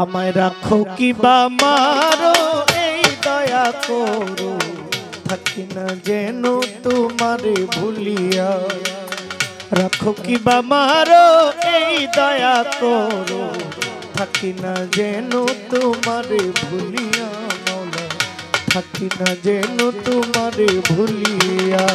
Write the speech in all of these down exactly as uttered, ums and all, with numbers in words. আমায় রাখো কিবা মারো এই দয়া করো থাকি না যেন তোমারে ভুলিয়া রাখো কিবা মারো এই দয়া করো থাকি না যেন তোমারে ভুলিয়া মওলা থাকি না যেন তোমারে ভুলিয়া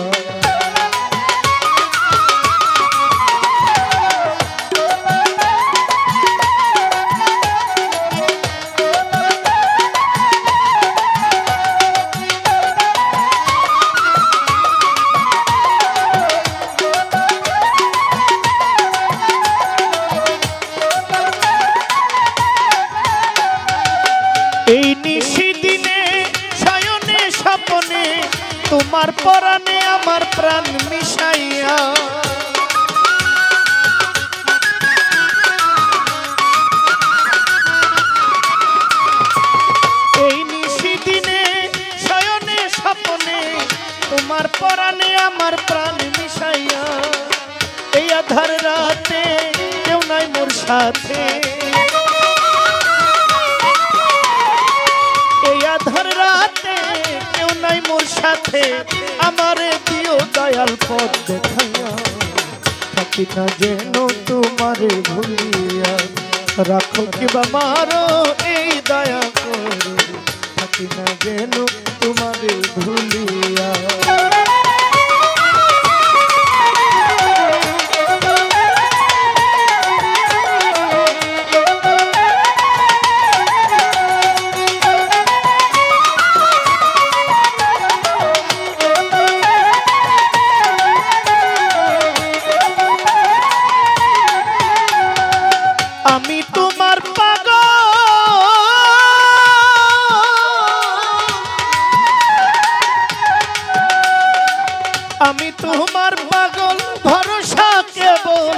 তোমার পরাণে আমার প্রাণ মিশাইয়া এই নিশিদিনে শয়নে স্বপনে তোমার পরাণে আমার প্রাণ মিশাইয়া এই আধার রাতে কেউ নাই মোর সাথে এই আধার রাতে मोर साथे आमारे दियो दयाल पथ देखाया थाकी ना जेनो तुम्हारे भुलिया राखो किबा मारो ए दया करो थाकी ना जेनो तुम्हारे भुलिया तुमार पागल भरोसा केवल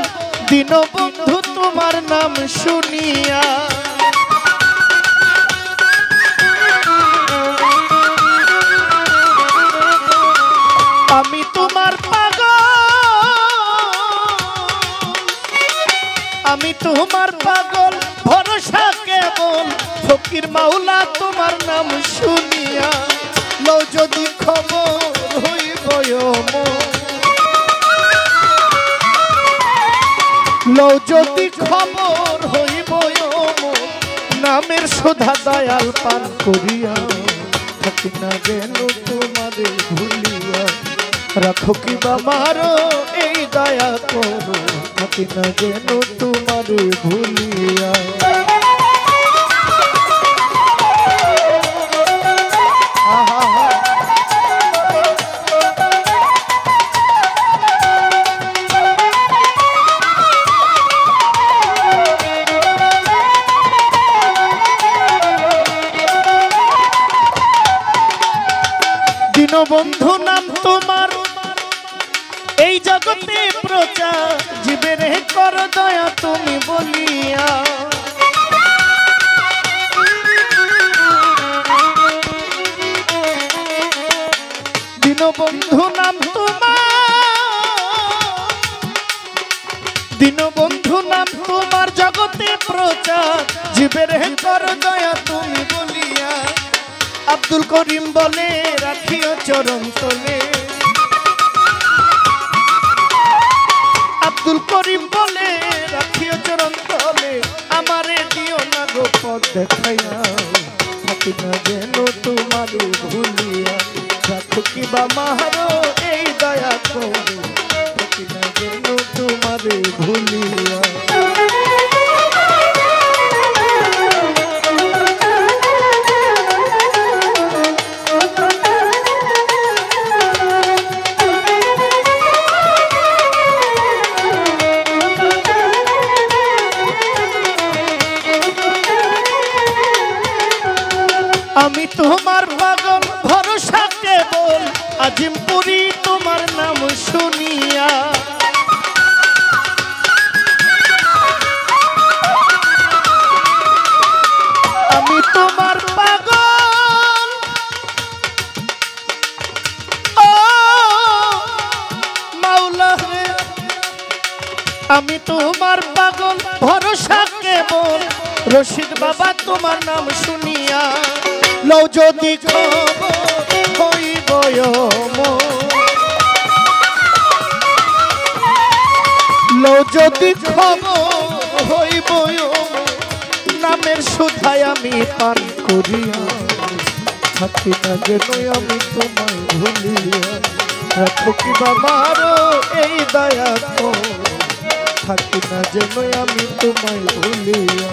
दिनो बंधु तुमार नाम सुनिया आमी तुमार पागल आमी तुमार पागल भरोसा केवल फकीर माउला तुमार नाम सुनिया लो जदि खबर लौ जदि खबर हईब नामेर सुधा दयाल पान करिया थाकी ना जेनो तुम्हारे भुलिया राखो किबा मारो ए दया करो थाकी ना जेनो तुम्हारे भुलिया বন্ধু নাম তোমার এই জগতে প্রচার জীবের কর দয়া তুমি বলিয়া দীনবন্ধু নাম তোমার দীনবন্ধু নাম তোমার জগতে প্রচার জীবের কর দয়া তুমি বলিয়া আব্দুল করিম বলে রাখিও চরণ তলে আব্দুল করিম বলে রাখিও চরণ তলে আমারে দিও না গো পথ দেখাইয়া থাকি না যেন তোমারে ভুলিয়া রাখো কিবা মারো এই দয়া করো থাকি না যেন তোমারে ভুলিয়া आमी तुमार पागल भरोसा केवल আজিমপুরি तुमार नाम सुनिया आमी तुमार पागल ओ মাওলা রে आमी तुमार पागल भरोसा केवल रशीद बाबा तुम्हार नाम सुनिया लौ जोदी लौ जोदी नामेर सुधाय आमी पान करिया थाकी ना जेनो आमी तुम्हार भुलिया राखो कि बाबारो एई दया कर থাকি না যেন আমি তোমায় ভুলিয়া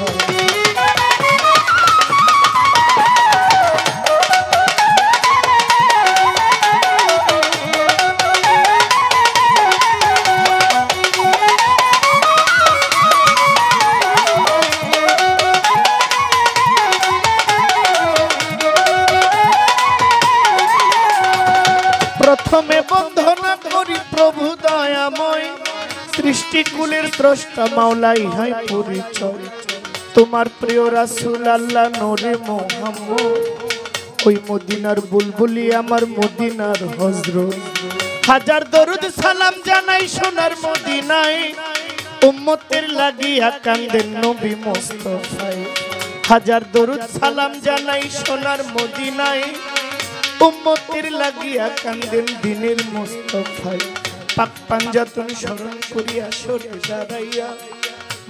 প্রথমে বন্ধনা করি প্রভু দয়াময় सृष्टिकुलेर द्रष्टा मावलाई हाय परिचय तुम्हार प्रिय रसूल अल्लाह नूरे मोहम्मद ओई मदिनार बुलबुली आमार मदिनार हजरत हजार दरुद सालाम जानाई सोनार मदिनाय उम्मतेर लागिया कांदेन नबी मुस्तफाय हजार दरुद सालाम जानाई सोनार मदिनाय उम्मतेर लागिया कांदेन दिनेर मुस्तफाय पाक पंजातन शरण करिया सरे दाड़ाइया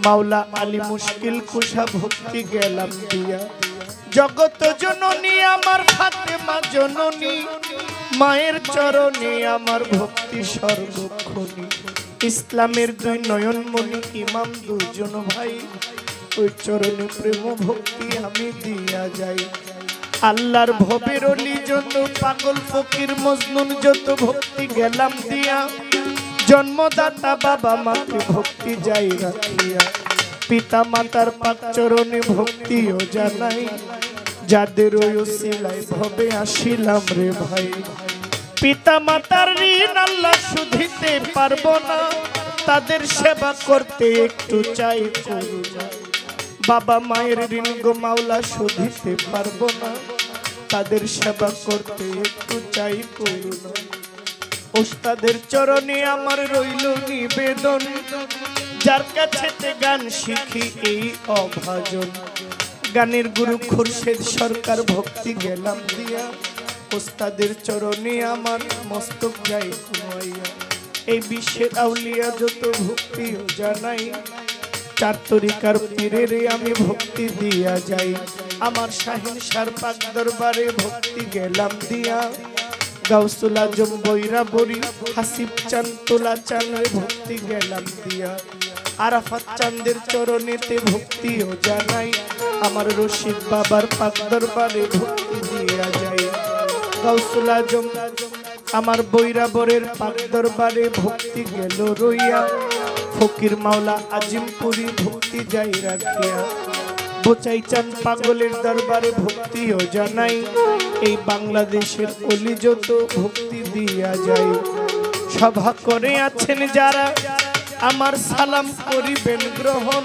मावला आली मुश्किल कुशा भक्ति गेलाम दिया जगत जननी आमार फातेमा जननी मायेर चरणे आमार भक्ति सर्वक्षणी इस्लामेर दुई नयनमणि इमाम दुइजन भाई ओई चरणे प्रेम भक्ति आमी दिया जाई आल्लार भवेर ओली जत पागल फकीर मजनुन जत भक्ति गेलाम दिया जन्मदाता बाबा मातृ भक्ति जाई रखिया पिता मातार पाक चरणे भक्ति ओ जानाई जादेर उसिलाय भवे आशिलाम रे भाई पिता मातार ऋण आल्ला सुधिते पारबो ना तादेर सेवा करते एकटू चाई करुणा बाबा मायेर ऋण गो मावला सुधिते पारबो ना तादेर सेवा करते एकटू चाई करुणा उस्तादेर चरणे आमार रইলো निवेदन जार काछेते गान शिखी एई अभाजन गानेर गुरु खुर्शेद सरकार भक्ति गेलाम दिया उस्तादेर चरणे आमार मस्तक जाए घुमाइया एई बिशेर आउलिया जत भक्ति ओ जानाई चार तरिकार पीरेरे आमी भक्ति दिया जाई आमार शाहीन शार पाक दरबारे भक्ति गेलाम दिया गाउसुल आजम बईरा बरी हासिब चान तोला चाने भक्ति गेलाम दिया आराफात चांदेर चरणेते भक्ति ओ जानाई आमार रशीद बाबार पाक दरबारे भक्ति दिया जाए गाउसुल आजम आमार बईरा बरेर पाक दरबारे भक्ति गेलो रइया फकीर मावला আজিমপুরী भक्ति जाई राखिया बोचाई चान पागलेर दरबारे भक्ति ओ जानाई এই বাংলাদেশের অলি যত ভক্তি দিয়া যায় সভা করে আছেন যারা আমার সালাম করিবেন গ্রহণ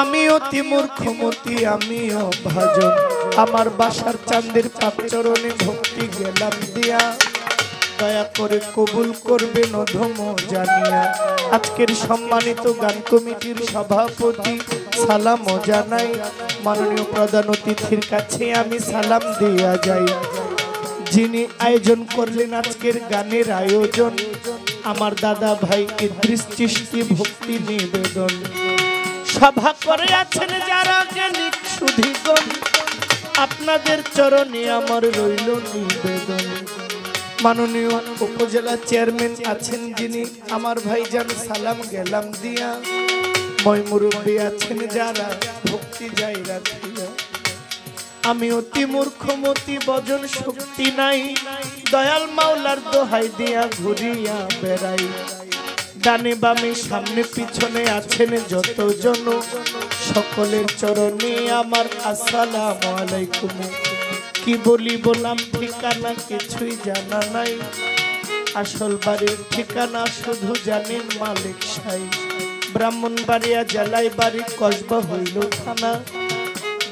আমি অতি মূর্খমতি আমি অভাজন আমার বাসার চাঁদের পাক চরণে ভক্তি গেলাম দিয়া দয়া করে কবুল করবেন অধম জানিয়া আজকের সম্মানিত গান কমিটির সভাপতি সালাম ও জানাই माननीय प्रधान अतिथिर काछे आमी सालाम दिया जाई जिनि आयोजन करलेन आजकेर गानेर आयोजन आमार दादा भाई इद्रिस चिश्ती भक्ति निवेदन सभा करे आछेन जारा ज्ञानिक सुधीगण आपनादेर चरणे आमार रइल निवेदन माननीय उपजेला चेयरमैन आछेन जिनि आमार भाईजान सालाम गेलाम दिया मुरब्बी आछेन जारा भक्ति जाई राखिया आमी अति मूर्खमति वजन शक्ति नाई दयाल माउलार दोहाई दिया घुरिया बेड़ाई डाने बामे सामने पिछने आछेन जतजन सकलेर चरणे आमार आसलामु आलैकुम कि बोलिबो नाम ठिकाना किछुई जाना नाई आसल बाड़ीर ठिकाना शुधु जानेन मालिक साई ब्राह्मणबाड़िया जलाय बाड़ी कस्बा हईल थाना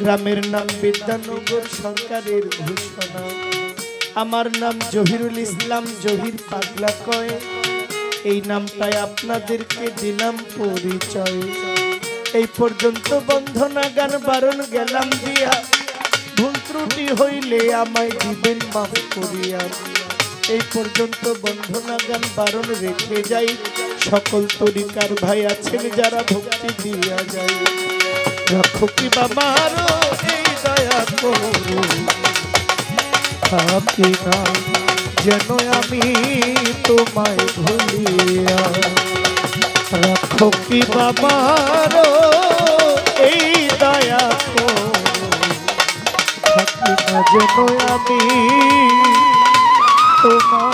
ग्रामेर नाम विद्यानगर सरकारेर घोषणा आमार नाम जहिरुल इस्लाम जहिर पागला कय एई नामटाई आपनादेरके दिलाम परिचय এই পর্যন্ত বন্ধনা গান বারণ গেলাম দিয়া, ভুল ত্রুটি হইলে আমায় দিবেন মাফ করিয়া। এই পর্যন্ত বন্ধনা গান বারণ রেখে যাই, সকল তরিকার ভাই আছেন যারা ভক্তি দিয়া যায়। রাখো কি বাবারো এই দয়া করো, আপনি না যেন আমি তোমায় ভুলিয়া। রাখো কি বাবারো এই দয়া করো, আপনি না যেন আমি তোমায়।